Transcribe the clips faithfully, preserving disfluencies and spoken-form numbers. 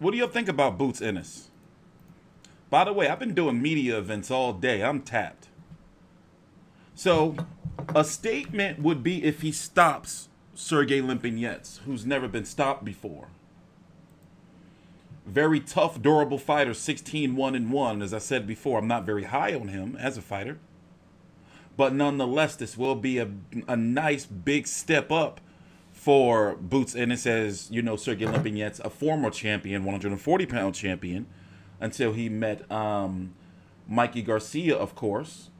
What do you think about Boots Ennis? By the way, I've been doing media events all day. I'm tapped. So a statement would be if he stops Sergey Lipinets, who's never been stopped before. Very tough, durable fighter, sixteen one and one. As I said before, I'm not very high on him as a fighter. But nonetheless, this will be a, a nice big step up for Boots Ennis, as you know, Sergey Lipinets, a former champion, one forty pound champion, until he met um, Mikey Garcia, of course,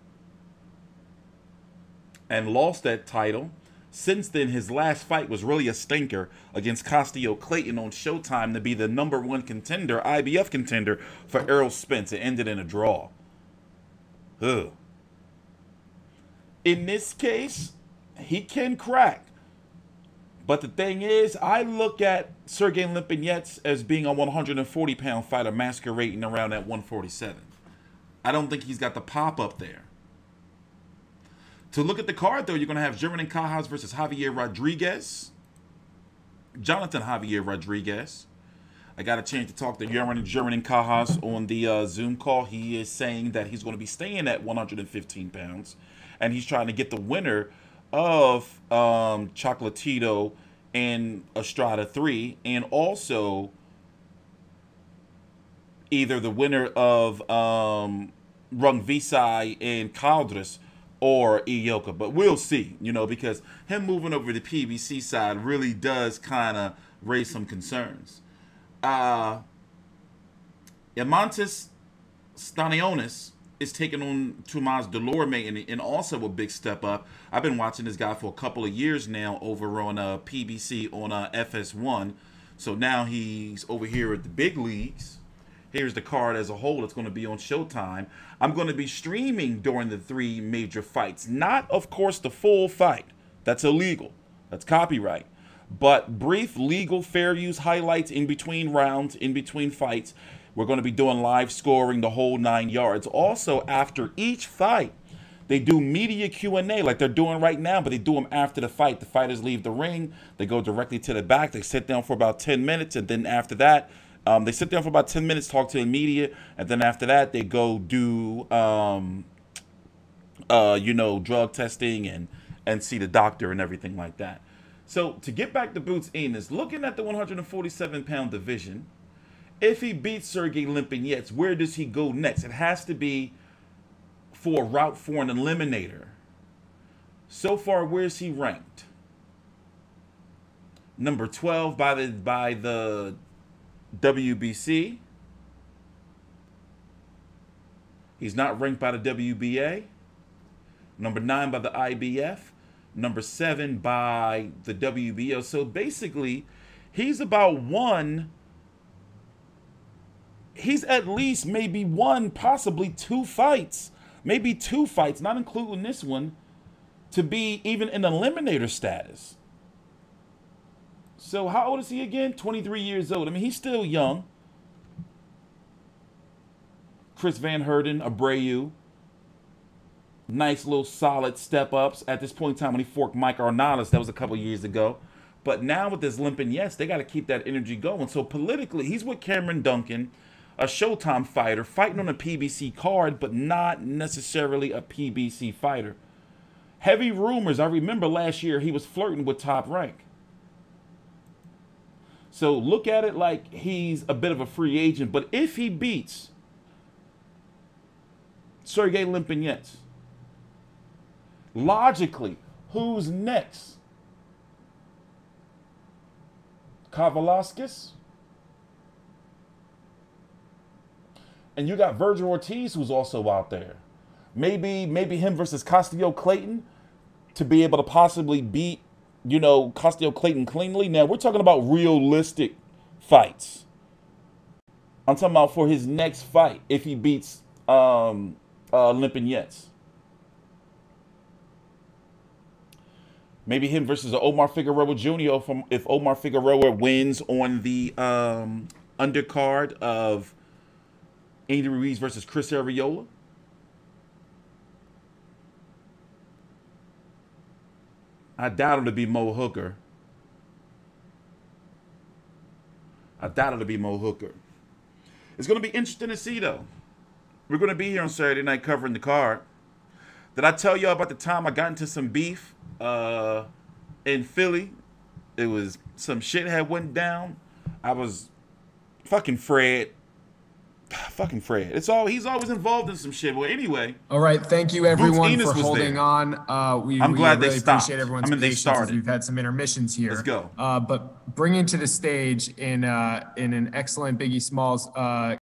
and lost that title. Since then, his last fight was really a stinker against Castillo Clayton on Showtime to be the number one contender, I B F contender, for Errol Spence. It ended in a draw. Ugh. In this case, he can crack. But the thing is, I look at Sergey Lipinets as being a one forty pound fighter masquerading around at one forty-seven. I don't think he's got the pop up there. To look at the card, though, you're going to have Jerwin Ancajas versus Javier Rodriguez. Jonathan Javier Rodriguez. I got a chance to talk to Jerwin Jerwin Ancajas on the uh, Zoom call. He is saying that he's going to be staying at one fifteen pounds. And he's trying to get the winner of um, Chocolatito and Estrada three. And also either the winner of um, Rungvisai and Caldres, or Iyoka, but we'll see, you know, because him moving over to the P B C side really does kind of raise some concerns. Uh, Eimantis Stanionis is taking on Thomas Dulorme, and, and also a big step up. I've been watching this guy for a couple of years now over on uh, P B C on uh, F S one, so now he's over here at the big leagues. Here's the card as a whole. It's going to be on Showtime. I'm going to be streaming during the three major fights. Not, of course, the full fight. That's illegal. That's copyright. But brief legal fair use highlights in between rounds, in between fights. We're going to be doing live scoring, the whole nine yards. Also, after each fight, they do media Q and A like they're doing right now, but they do them after the fight. The fighters leave the ring. They go directly to the back. They sit down for about ten minutes, and then after that, Um, they sit down for about ten minutes, talk to the media, and then after that, they go do, um, uh, you know, drug testing and, and see the doctor and everything like that. So to get back to Boots Ennis, looking at the one forty-seven pound division, if he beats Sergey Lipinets, where does he go next? It has to be for a route for an eliminator. So far, where's he ranked? Number twelve by the by the... W B C. He's not ranked by the W B A. Number nine by the I B F. Number seven by the W B O. So basically, he's about one. He's at least maybe one, possibly two fights. Maybe two fights, not including this one, to be even in eliminator status. So how old is he again? twenty-three years old. I mean, he's still young. Chris Van Heerden, Abreu. Nice little solid step-ups. At this point in time, when he forked Mike Arnalis, that was a couple years ago. But now with this Lipinets, they got to keep that energy going. So politically, he's with Cameron Duncan, a Showtime fighter, fighting on a P B C card, but not necessarily a P B C fighter. Heavy rumors. I remember last year he was flirting with Top Rank. So look at it like he's a bit of a free agent. But if he beats Sergey Lipinets, logically, who's next? Kavalaskis? And you got Virgil Ortiz, who's also out there. Maybe, maybe him versus Castillo Clayton to be able to possibly beat, you know, Castillo Clayton cleanly. Now, we're talking about realistic fights. I'm talking about for his next fight, if he beats um, uh, Lipinets. Maybe him versus Omar Figueroa Junior From, if Omar Figueroa wins on the um, undercard of Andy Ruiz versus Chris Arreola. I doubt him to be Mo Hooker. I doubt it'll be Mo Hooker. It's going to be interesting to see, though. We're going to be here on Saturday night covering the card. Did I tell y'all about the time I got into some beef uh, in Philly? It was some shit had went down. I was fucking Fred. Fucking Fred. It's all he's always involved in some shit. Well, anyway. All right. Thank you, everyone, for holding there. on. Uh, we, I'm we glad really they stopped. Appreciate everyone's I mean, patience. They started. We've had some intermissions here. Let's go. Uh, but bringing to the stage in uh, in an excellent Biggie Smalls. Uh,